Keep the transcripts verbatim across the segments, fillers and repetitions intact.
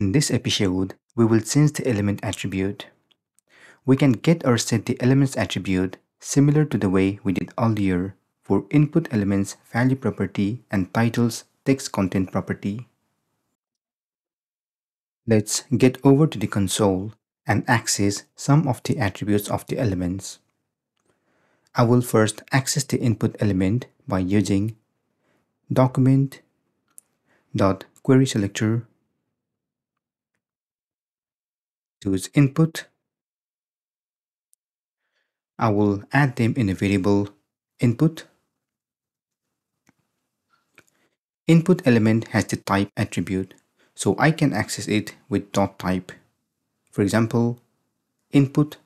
In this episode, we will change the element attribute. We can get or set the elements attribute similar to the way we did earlier for input elements value property and titles text content property. Let's get over to the console and access some of the attributes of the elements. I will first access the input element by using document.querySelector. Choose input. I will add them in a variable input. Input element has the type attribute, so I can access it with dot type. For example, input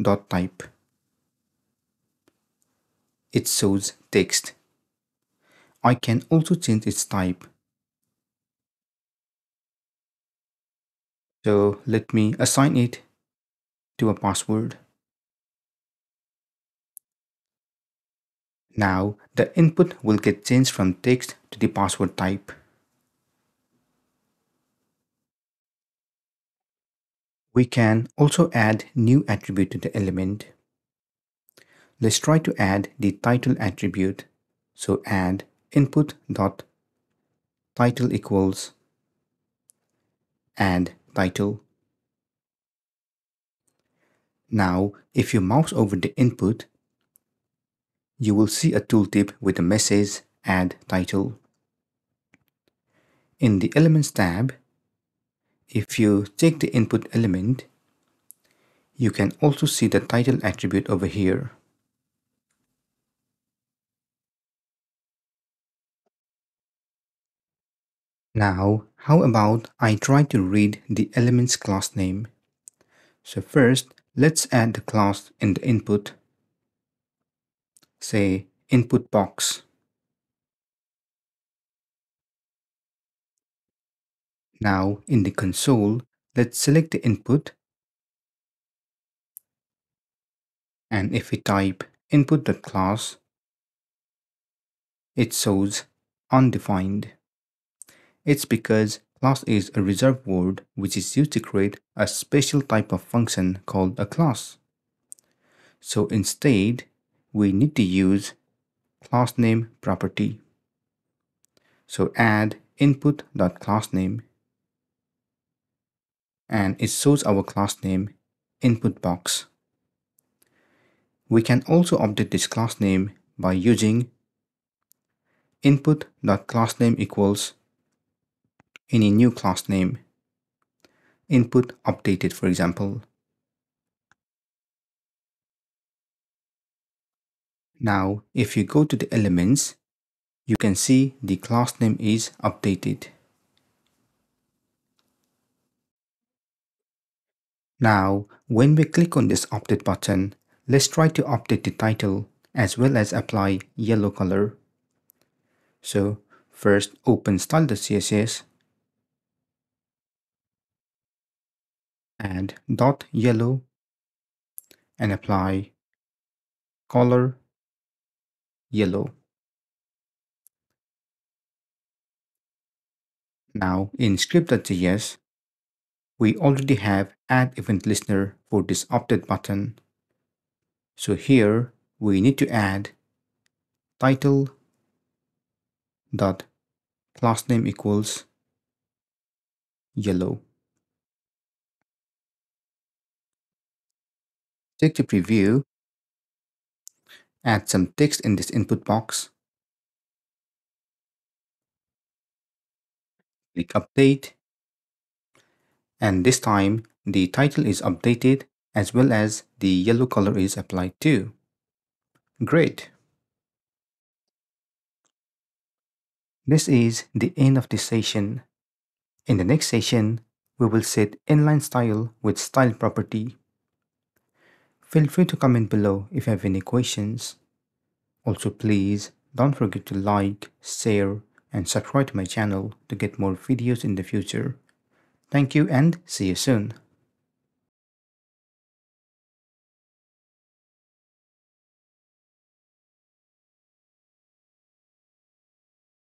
dot type. It shows text. I can also change its type. So let me assign it to a password. Now the input will get changed from text to the password type. We can also add new attribute to the element. Let's try to add the title attribute. So add input.title equals add title. Now, if you mouse over the input, you will see a tooltip with the message add title. In the Elements tab, if you check the input element, you can also see the title attribute over here. Now, how about I try to read the element's class name? So first, let's add the class in the input. Say input box. Now, in the console, let's select the input. And if we type input.class, it shows undefined. It's because class is a reserved word which is used to create a special type of function called a class. So instead, we need to use class name property. So add input.className and it shows our class name input box. We can also update this class name by using input.className equals any new class name, input updated for example. Now, if you go to the elements, you can see the class name is updated. Now, when we click on this update button, let's try to update the title as well as apply yellow color. So, first open style.css, add dot yellow and apply color yellow. Now in script.js, we already have add event listener for this update button. So here we need to add title dot class name equals yellow. Check the preview. Add some text in this input box. Click update. And this time the title is updated as well as the yellow color is applied too. Great. This is the end of this session. In the next session, we will set inline style with style property. Feel free to comment below if you have any questions. Also, please don't forget to like, share, and subscribe to my channel to get more videos in the future. Thank you and see you soon.